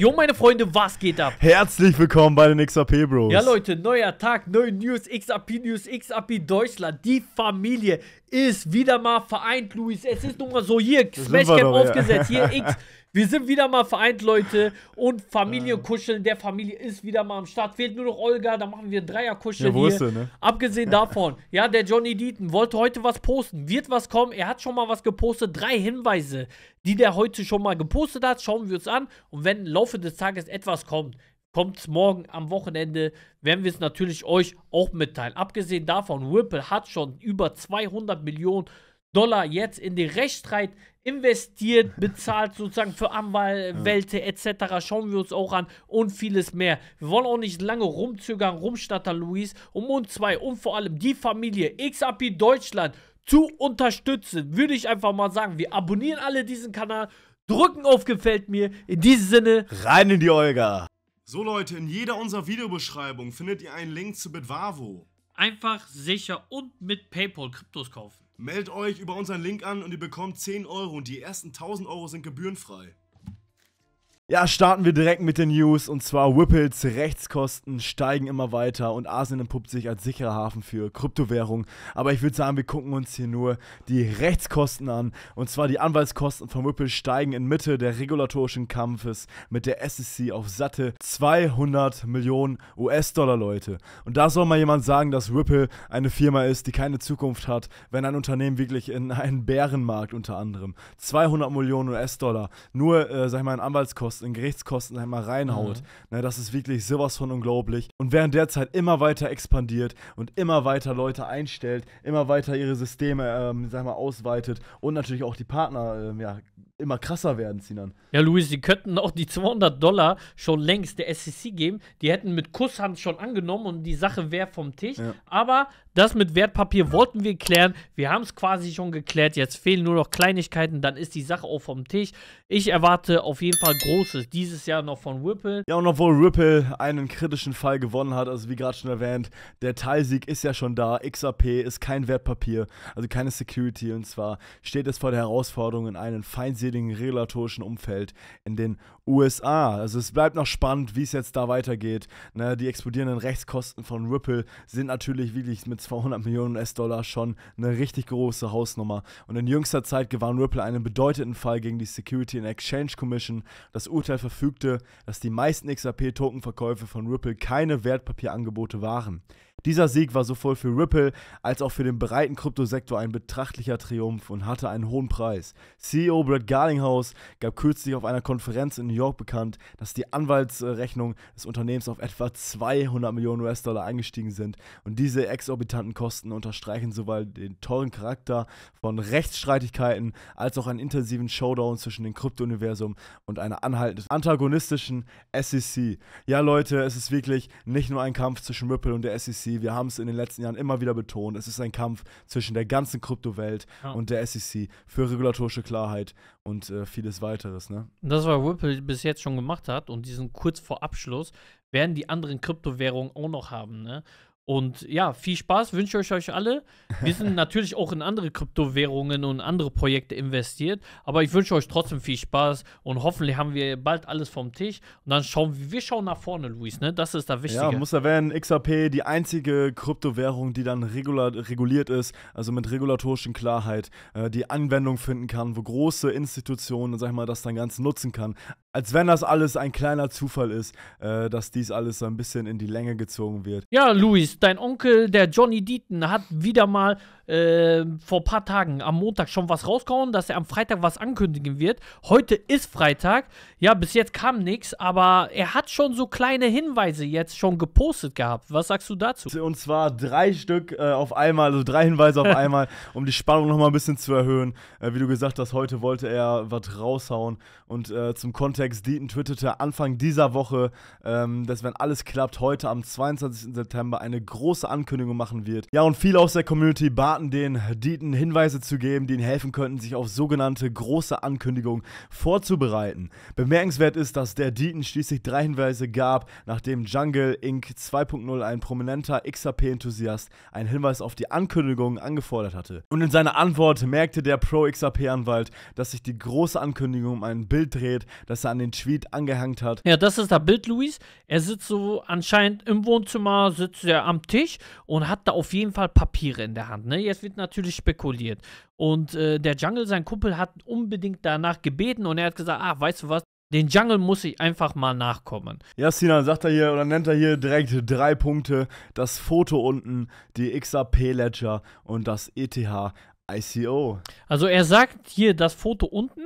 Jo, meine Freunde, was geht ab? Herzlich willkommen bei den XRP Bros. Ja, Leute, neuer Tag, neue News, XRP Deutschland. Die Familie ist wieder mal vereint, Luis. Es ist nun mal so, hier, Smashcam aufgesetzt, ja. Hier, X. Wir sind wieder mal vereint, Leute. Und Familienkuscheln der Familie ist wieder mal am Start. Fehlt nur noch Olga, da machen wir Dreierkuscheln hier. Wusste, ne? Abgesehen davon, ja, der Johnny Deaton wollte heute was posten. Wird was kommen? Er hat schon mal was gepostet. 3 Hinweise, die der heute schon mal gepostet hat. Schauen wir uns an. Und wenn im Laufe des Tages etwas kommt, kommt es morgen am Wochenende, werden wir es natürlich euch auch mitteilen. Abgesehen davon, Ripple hat schon über 200 Millionen Dollar jetzt in den Rechtsstreit investiert, bezahlt sozusagen für Anwälte etc. Schauen wir uns auch an und vieles mehr. Wir wollen auch nicht lange rumzögern, rumschnattern, Luis, um uns zwei und vor allem die Familie XRP Deutschland zu unterstützen, würde ich einfach mal sagen. Wir abonnieren alle diesen Kanal, drücken auf Gefällt mir. In diesem Sinne, rein in die Olga. So Leute, in jeder unserer Videobeschreibung findet ihr einen Link zu Bitvavo. Einfach, sicher und mit PayPal Kryptos kaufen. Meldet euch über unseren Link an und ihr bekommt 10 Euro und die ersten 1000 Euro sind gebührenfrei. Ja, starten wir direkt mit den News und zwar Ripples Rechtskosten steigen immer weiter und Asien entpuppt sich als sicherer Hafen für Kryptowährungen. Aber ich würde sagen, wir gucken uns hier nur die Rechtskosten an und zwar die Anwaltskosten von Ripple steigen inmitten der regulatorischen Kampfes mit der SEC auf satte 200 Millionen US-Dollar, Leute. Und da soll mal jemand sagen, dass Ripple eine Firma ist, die keine Zukunft hat, wenn ein Unternehmen wirklich in einen Bärenmarkt unter anderem 200 Millionen US-Dollar nur, sag ich mal, in Anwaltskosten, in Gerichtskosten einmal reinhaut. Na, das ist wirklich sowas von unglaublich. Und während derzeit immer weiter expandiert und immer weiter Leute einstellt, immer weiter ihre Systeme, sag mal, ausweitet und natürlich auch die Partner, ja, immer krasser werden, Sinan. Ja, Luis, die könnten auch die 200 Dollar schon längst der SEC geben. Die hätten mit Kusshand schon angenommen und die Sache wäre vom Tisch. Ja. Aber das mit Wertpapier wollten wir klären. Wir haben es quasi schon geklärt. Jetzt fehlen nur noch Kleinigkeiten. Dann ist die Sache auch vom Tisch. Ich erwarte auf jeden Fall Großes dieses Jahr noch von Ripple. Ja, und obwohl Ripple einen kritischen Fall gewonnen hat, also wie gerade schon erwähnt, der Teilsieg ist ja schon da. XRP ist kein Wertpapier, also keine Security. Und zwar steht es vor der Herausforderung in einen feinsinnigen regulatorischen Umfeld in den USA. Also es bleibt noch spannend, wie es jetzt da weitergeht. Ne, die explodierenden Rechtskosten von Ripple sind natürlich wirklich mit 200 Millionen US-Dollar schon eine richtig große Hausnummer. Und in jüngster Zeit gewann Ripple einen bedeutenden Fall gegen die Security and Exchange Commission. Das Urteil verfügte, dass die meisten XRP-Tokenverkäufe von Ripple keine Wertpapierangebote waren. Dieser Sieg war sowohl für Ripple als auch für den breiten Kryptosektor ein betrachtlicher Triumph und hatte einen hohen Preis. CEO Brad Garlinghouse gab kürzlich auf einer Konferenz in New York bekannt, dass die Anwaltsrechnung des Unternehmens auf etwa 200 Millionen US-Dollar eingestiegen sind. Und diese exorbitanten Kosten unterstreichen sowohl den teuren Charakter von Rechtsstreitigkeiten als auch einen intensiven Showdown zwischen dem Krypto-Universum und einer anhaltenden antagonistischen SEC. Ja Leute, es ist wirklich nicht nur ein Kampf zwischen Ripple und der SEC. Wir haben es in den letzten Jahren immer wieder betont, es ist ein Kampf zwischen der ganzen Kryptowelt und der SEC für regulatorische Klarheit und vieles weiteres. Ne? Das, was Ripple bis jetzt schon gemacht hat und diesen kurz vor Abschluss, werden die anderen Kryptowährungen auch noch haben. Ne? Und ja, viel Spaß wünsche ich euch alle. Wir sind natürlich auch in andere Kryptowährungen und andere Projekte investiert, aber ich wünsche euch trotzdem viel Spaß und hoffentlich haben wir bald alles vom Tisch und dann schauen wir, nach vorne, Luis, ne? Das ist das Wichtige. Ja, muss erwähnen, XRP, die einzige Kryptowährung, die dann reguliert ist, also mit regulatorischen Klarheit, die Anwendung finden kann, wo große Institutionen, sag ich mal, das dann ganz nutzen kann. Als wenn das alles ein kleiner Zufall ist, dass dies alles so ein bisschen in die Länge gezogen wird. Ja, Luis, dein Onkel, der Johnny Deaton, hat wieder mal vor ein paar Tagen am Montag schon was rausgehauen, dass er am Freitag was ankündigen wird. Heute ist Freitag. Ja, bis jetzt kam nichts, aber er hat schon so kleine Hinweise jetzt schon gepostet gehabt. Was sagst du dazu? Und zwar 3 Stück auf einmal, also 3 Hinweise auf einmal, um die Spannung nochmal ein bisschen zu erhöhen. Wie du gesagt hast, heute wollte er was raushauen und zum Kontext. Deaton twitterte Anfang dieser Woche, dass, wenn alles klappt, heute am 22. September eine große Ankündigung machen wird. Ja, und viele aus der Community baten den Deaton, Hinweise zu geben, die ihnen helfen könnten, sich auf sogenannte große Ankündigungen vorzubereiten. Bemerkenswert ist, dass der Deaton schließlich 3 Hinweise gab, nachdem Jungle Inc. 2.0, ein prominenter XRP-Enthusiast, einen Hinweis auf die Ankündigung angefordert hatte. Und in seiner Antwort merkte der Pro-XRP-Anwalt, dass sich die große Ankündigung um ein Bild dreht, das er an den Tweet angehängt hat. Ja, das ist das Bild, Luis. Er sitzt so anscheinend im Wohnzimmer, sitzt er am Tisch und hat da auf jeden Fall Papiere in der Hand. Ne? Jetzt wird natürlich spekuliert. Und der Jungle, sein Kumpel, hat unbedingt danach gebeten und er hat gesagt, ach, weißt du was? Den Jungle muss ich einfach mal nachkommen. Ja, Sinan sagt er hier oder nennt er hier direkt 3 Punkte. Das Foto unten, die XRP Ledger und das ETH ICO. Also er sagt hier das Foto unten,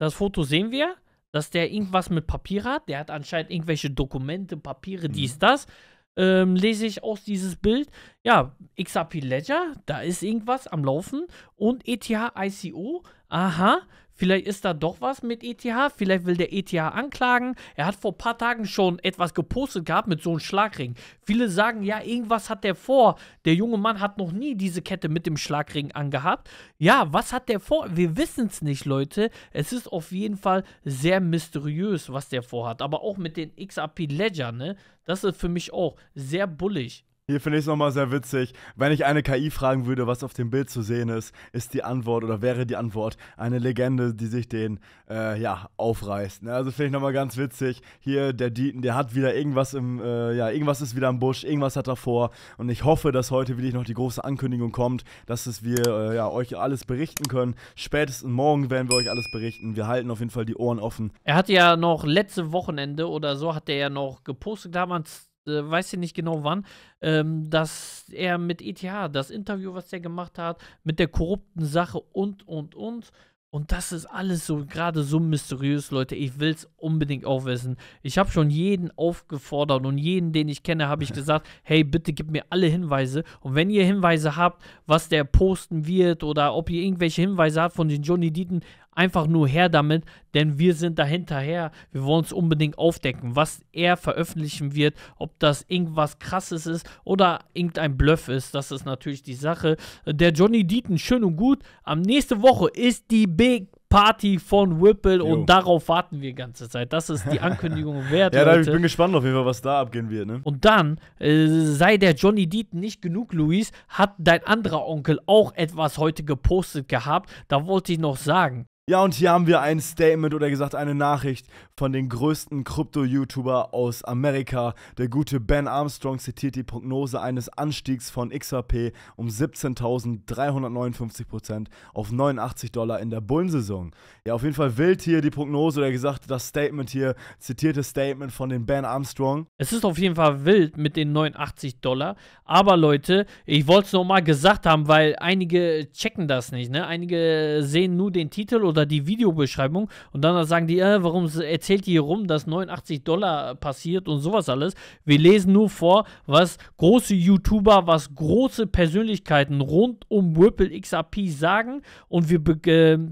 das Foto sehen wir, dass der irgendwas mit Papier hat. Der hat anscheinend irgendwelche Dokumente, Papiere, dies, das. Lese ich aus dieses Bild. Ja, XRP Ledger, da ist irgendwas am Laufen. Und ETH ICO, aha. Vielleicht ist da doch was mit ETH, vielleicht will der ETH anklagen. Er hat vor ein paar Tagen schon etwas gepostet gehabt mit so einem Schlagring. Viele sagen, ja, irgendwas hat der vor. Der junge Mann hat noch nie diese Kette mit dem Schlagring angehabt. Ja, was hat der vor? Wir wissen es nicht, Leute. Es ist auf jeden Fall sehr mysteriös, was der vorhat. Aber auch mit den XRP Ledger, ne? Das ist für mich auch sehr bullig. Hier finde ich es nochmal sehr witzig. Wenn ich eine KI fragen würde, was auf dem Bild zu sehen ist, ist die Antwort oder wäre die Antwort eine Legende, die sich den, ja, aufreißt. Ne? Also finde ich nochmal ganz witzig. Hier der Deaton, der hat wieder irgendwas im, ja, irgendwas ist wieder im Busch, irgendwas hat er vor. Und ich hoffe, dass heute wirklich noch die große Ankündigung kommt, dass wir ja, euch alles berichten können. Spätestens morgen werden wir euch alles berichten. Wir halten auf jeden Fall die Ohren offen. Er hat ja noch letzte Wochenende oder so, hat er ja noch gepostet damals, weiß ich nicht genau wann, dass er mit ETH, das Interview, was der gemacht hat, mit der korrupten Sache und. Und das ist alles so, gerade so mysteriös, Leute. Ich will es unbedingt auch wissen. Ich habe schon jeden aufgefordert und jeden, den ich kenne, habe ich gesagt, hey, bitte gib mir alle Hinweise. Und wenn ihr Hinweise habt, was der posten wird oder ob ihr irgendwelche Hinweise habt von den Johnny Deaton, einfach nur her damit, denn wir sind da hinterher. Wir wollen es unbedingt aufdecken, was er veröffentlichen wird, ob das irgendwas Krasses ist oder irgendein Bluff ist. Das ist natürlich die Sache. Der Johnny Deaton, schön und gut. Nächste Woche ist die Big Party von Ripple und darauf warten wir die ganze Zeit. Das ist die Ankündigung wert, ja, Leute. Ich bin gespannt auf jeden Fall, was da abgehen wird. Ne? Und dann sei der Johnny Deaton nicht genug, Luis, hat dein anderer Onkel auch etwas heute gepostet gehabt. Da wollte ich noch sagen. Ja, und hier haben wir ein Statement oder gesagt eine Nachricht von den größten Krypto-YouTuber aus Amerika. Der gute Ben Armstrong zitiert die Prognose eines Anstiegs von XRP um 17.359% auf $89 in der Bullensaison. Ja, auf jeden Fall wild hier die Prognose oder gesagt das Statement hier, zitierte Statement von den Ben Armstrong. Es ist auf jeden Fall wild mit den $89, aber Leute, ich wollte es nochmal gesagt haben, weil einige checken das nicht, ne? Einige sehen nur den Titel oder die Videobeschreibung und dann sagen die, warum erzählt ihr hier rum, dass $89 passiert und sowas alles. Wir lesen nur vor, was große YouTuber, was große Persönlichkeiten rund um Ripple XRP sagen und wir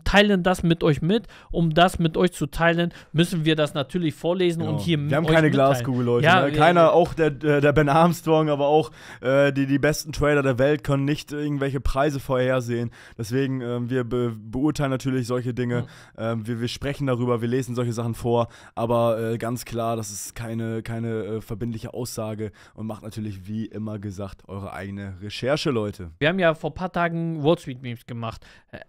teilen das mit euch mit. Um das mit euch zu teilen, müssen wir das natürlich vorlesen und hier mit euch mitteilen. Wir haben keine Glaskugel, Leute. Ja, ne? Keiner, auch der Ben Armstrong, aber auch die besten Trader der Welt können nicht irgendwelche Preise vorhersehen. Deswegen, wir beurteilen natürlich solche Dinge. Wir sprechen darüber, wir lesen solche Sachen vor, aber ganz klar, das ist keine verbindliche Aussage und macht natürlich, wie immer gesagt, eure eigene Recherche, Leute. Wir haben ja vor ein paar Tagen Wall Street Memes gemacht,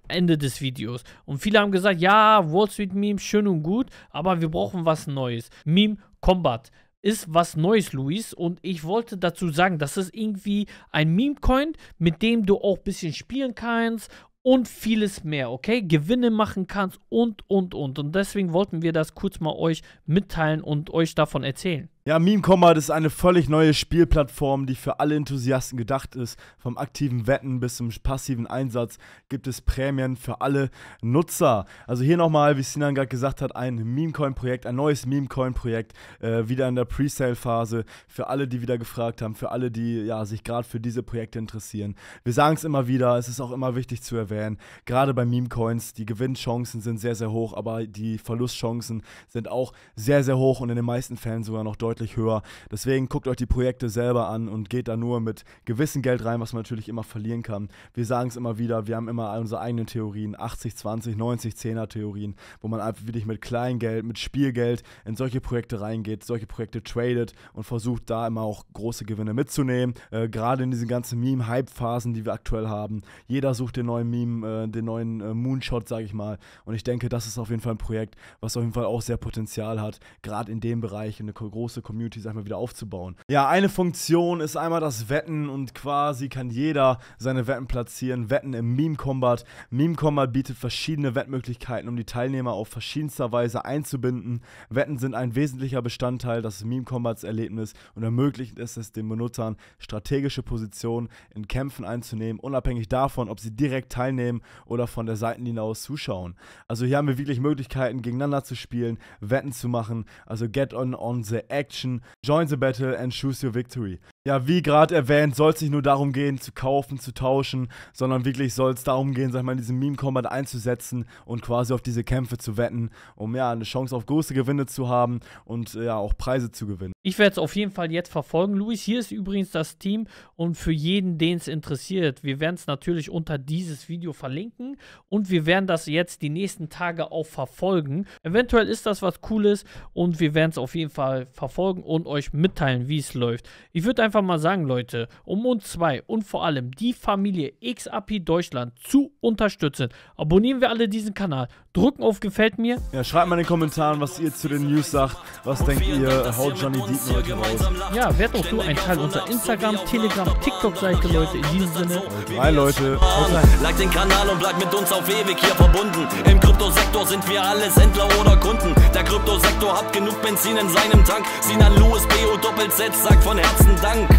Ende des Videos. Und viele haben gesagt, ja, Wall Street Memes, schön und gut, aber wir brauchen was Neues. Meme Kombat ist was Neues, Luis, und ich wollte dazu sagen, das ist irgendwie ein Meme-Coin, mit dem du auch ein bisschen spielen kannst und vieles mehr, okay? Gewinne machen kannst und. Und deswegen wollten wir das kurz mal euch mitteilen und euch davon erzählen. Ja, Meme Kombat ist eine völlig neue Spielplattform, die für alle Enthusiasten gedacht ist. Vom aktiven Wetten bis zum passiven Einsatz gibt es Prämien für alle Nutzer. Also hier nochmal, wie Sinan gerade gesagt hat, ein Meme-Coin-Projekt, ein neues Meme-Coin-Projekt, wieder in der Presale-Phase. Für alle, die wieder gefragt haben, für alle, die ja, sich gerade für diese Projekte interessieren. Wir sagen es immer wieder, es ist auch immer wichtig zu erwähnen. Gerade bei Meme-Coins, die Gewinnchancen sind sehr, sehr hoch, aber die Verlustchancen sind auch sehr, sehr hoch und in den meisten Fällen sogar noch deutlich deutlich höher. Deswegen guckt euch die Projekte selber an und geht da nur mit gewissem Geld rein, was man natürlich immer verlieren kann. Wir sagen es immer wieder, wir haben immer unsere eigenen Theorien, 80, 20, 90, 10er Theorien, wo man einfach wirklich mit Kleingeld, mit Spielgeld in solche Projekte reingeht, solche Projekte tradet und versucht da immer auch große Gewinne mitzunehmen. Gerade in diesen ganzen Meme-Hype-Phasen, die wir aktuell haben. Jeder sucht den neuen Meme, den neuen Moonshot, sage ich mal. Und ich denke, das ist auf jeden Fall ein Projekt, was auf jeden Fall auch sehr Potenzial hat, gerade in dem Bereich eine große Community, sag ich mal, wieder aufzubauen. Ja, eine Funktion ist einmal das Wetten und quasi kann jeder seine Wetten platzieren. Wetten im Meme Kombat. Meme Kombat bietet verschiedene Wettmöglichkeiten, um die Teilnehmer auf verschiedenster Weise einzubinden. Wetten sind ein wesentlicher Bestandteil des Meme Kombats Erlebnis und ermöglicht es den Benutzern, strategische Positionen in Kämpfen einzunehmen, unabhängig davon, ob sie direkt teilnehmen oder von der Seitenlinie aus zuschauen. Also hier haben wir wirklich Möglichkeiten, gegeneinander zu spielen, Wetten zu machen, also get on the action, join the battle and choose your victory. Ja, wie gerade erwähnt, soll es nicht nur darum gehen, zu kaufen, zu tauschen, sondern wirklich soll es darum gehen, sag ich mal, diesen Meme Kombat einzusetzen und quasi auf diese Kämpfe zu wetten, um ja eine Chance auf große Gewinne zu haben und ja auch Preise zu gewinnen. Ich werde es auf jeden Fall jetzt verfolgen, Luis. Hier ist übrigens das Team und für jeden, den es interessiert, wir werden es natürlich unter dieses Video verlinken und wir werden das jetzt die nächsten Tage auch verfolgen. Eventuell ist das was Cooles und wir werden es auf jeden Fall verfolgen und euch mitteilen, wie es läuft. Ich würde einfach mal sagen, Leute, um uns zwei und vor allem die Familie XRP Deutschland zu unterstützen, abonnieren wir alle diesen Kanal, drücken auf Gefällt mir. Ja, schreibt mal in den Kommentaren, was ihr zu den News sagt, was denkt ihr, haut Johnny Deaton heute raus. Ja, werd auch du ein Teil unserer Instagram, Telegram, TikTok-Seite, Leute, in diesem Sinne. Hi Leute, like den Kanal und bleibt mit uns auf ewig hier verbunden. Im Kryptosektor sind wir alles Händler oder Kunden. Der Kryptosektor hat genug Benzin in seinem Tank. Sinan Louis, BO Doppel Z, sagt von Herzen Dank.